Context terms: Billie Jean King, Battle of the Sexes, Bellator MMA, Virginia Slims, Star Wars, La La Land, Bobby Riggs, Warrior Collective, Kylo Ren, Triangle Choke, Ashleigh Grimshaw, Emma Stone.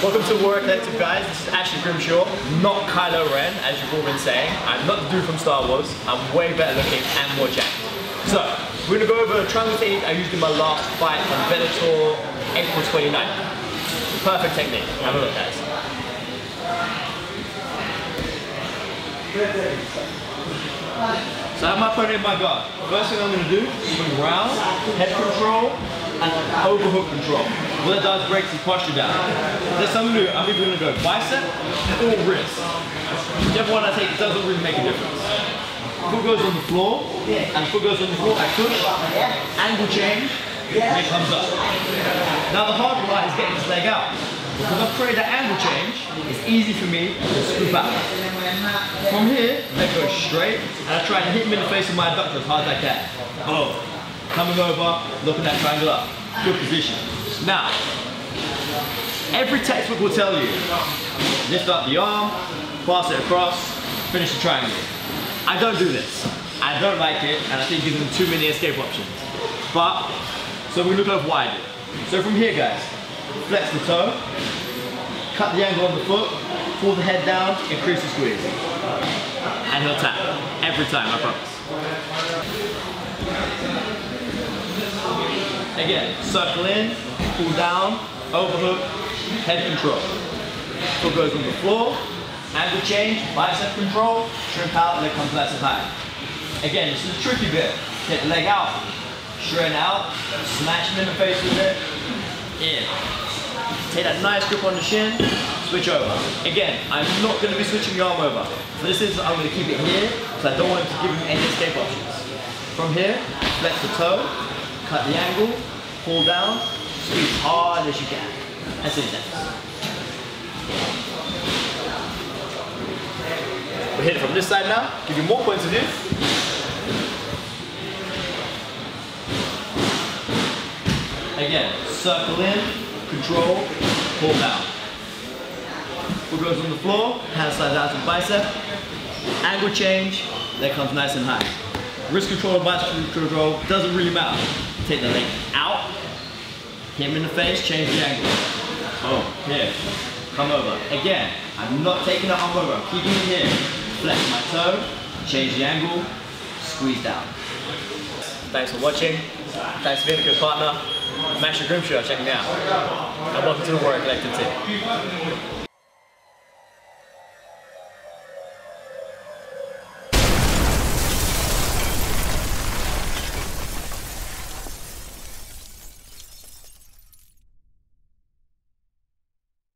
Welcome to Warrior Collective, guys. This is Ashleigh Grimshaw, not Kylo Ren, as you've all been saying. I'm not the dude from Star Wars. I'm way better looking and more jacked. So, we're going to go over the triangle technique I used in my last fight on Bellator April 29th. Perfect technique. Have a look, guys. So I have my opponent in my guard. First thing I'm going to do is bring round, head control, and overhook control. What it does, breaks his posture down. There's something new. I'm either going to go bicep or wrist. Whichever one I take, it doesn't really make a difference. Foot goes on the floor, and foot goes on the floor. I push, angle change, and it comes up. Now the hard part is getting his leg out. Because I've created that angle change, it's easy for me to scoop out. From here, I go straight, and I try to hit him in the face with my abductor as hard as I can. Oh. Coming over, looking at that triangle up. Good position. Now, every textbook will tell you, lift up the arm, pass it across, finish the triangle. I don't do this. I don't like it, and I think it gives them too many escape options. But, so we look over what I do. So from here, guys, flex the toe, cut the angle on the foot, pull the head down, increase the squeeze. And he'll tap, every time, I promise. Again, circle in, pull down, overhook, head control. Foot goes on the floor, angle change, bicep control, shrimp out, leg comes nice and high. Again, this is a tricky bit. Take the leg out, shrimp out, smash him in the face with it, in. Take that nice grip on the shin, switch over. Again, I'm not going to be switching the arm over. For this instance, I'm going to keep it here, because I don't want him to give him any escape options. From here, flex the toe, cut the angle, pull down, squeeze hard as you can. That's it, next. We'll hit it from this side now, give you more points of view. Again, circle in, control, pull down. Foot goes on the floor, hand slides out to bicep. Angle change, leg comes nice and high. Wrist control and bicep control, doesn't really matter. Take the leg out, hit him in the face, change the angle. Oh, here, come over. Again, I'm not taking the arm over, I'm keeping it here. Flex my toe, change the angle, squeeze down. Thanks for watching. Thanks for being a good partner. I'm Ashleigh Grimshaw, checking me out. And welcome to the Warrior Collective team.